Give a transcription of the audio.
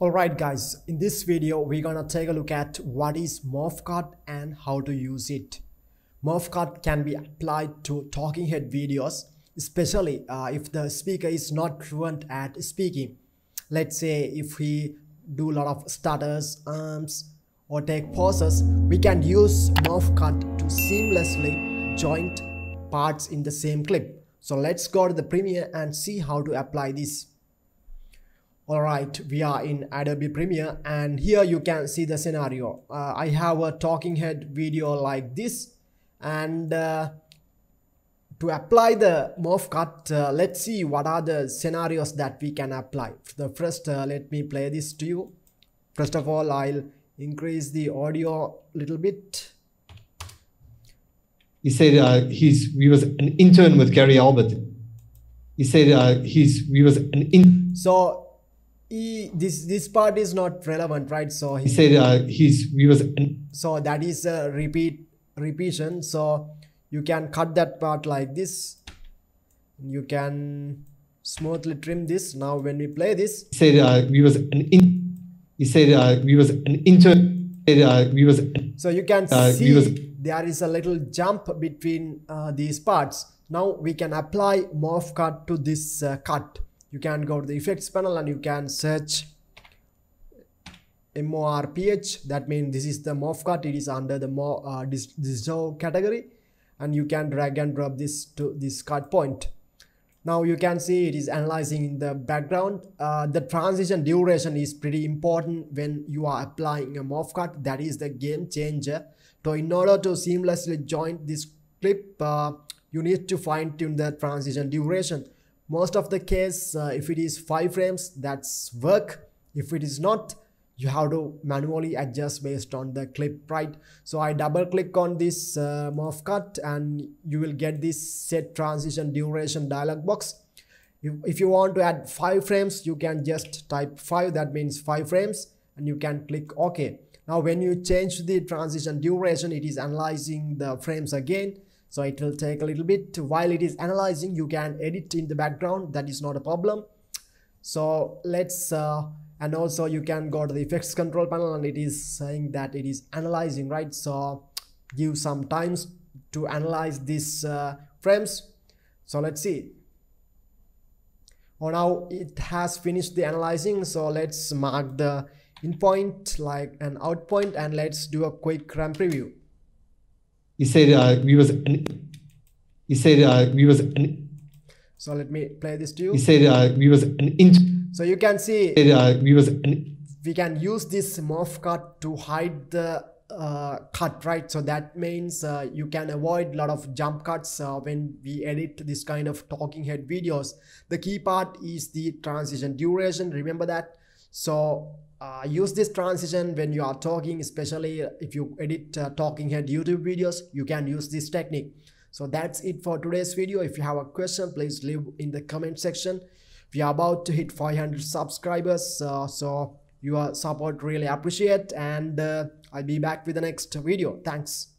Alright guys, in this video we're gonna take a look at what is MorphCut and how to use it. MorphCut can be applied to talking head videos, especially if the speaker is not fluent at speaking. Let's say if he do a lot of stutters, or take pauses, we can use MorphCut to seamlessly join parts in the same clip. So let's go to the Premiere and see how to apply this. Alright, we are in Adobe Premiere and here you can see the scenario. I have a talking head video like this, and to apply the MorphCut, let's see what are the scenarios that we can apply. First, let me play this to you. First of all, I'll increase the audio a little bit. He said he was an intern with Gary Albert. He said he was an intern. So this part is not relevant, right? So he said so that is a repetition, so you can cut that part like this. You can smoothly trim this. Now when we play this, he said he was an intern, so you can see there is a little jump between these parts. Now we can apply MorphCut to this cut. You can go to the effects panel and you can search MorphCut. That means this is the MorphCut. It is under the dissolve category, and you can drag and drop this to this cut point. Now you can see it is analyzing in the background. The transition duration is pretty important when you are applying a MorphCut. That is the game changer. So in order to seamlessly join this clip, you need to fine tune the transition duration. Most of the case, if it is 5 frames, that's work. If it is not, you have to manually adjust based on the clip, right? So I double click on this MorphCut and you will get this set transition duration dialog box. If you want to add 5 frames, you can just type 5, that means 5 frames, and you can click OK. Now when you change the transition duration, it is analyzing the frames again. So it will take a little bit. While it is analyzing, you can edit in the background. That is not a problem. So let's, and also you can go to the effects control panel and it is saying that it is analyzing, right? So give some times to analyze these frames. So let's see. Oh, now it has finished the analyzing. So let's mark the in point like an out point and let's do a quick RAM preview. He said so let me play this to you. He said so you can see we can use this MorphCut to hide the cut, right? So that means you can avoid a lot of jump cuts when we edit this kind of talking head videos. The key part is the transition duration, remember that. So use this transition when you are talking, especially if you edit talking head YouTube videos, you can use this technique. So that's it for today's video. If you have a question, please leave in the comment section. We are about to hit 500 subscribers, so your support really appreciate, and I'll be back with the next video. Thanks.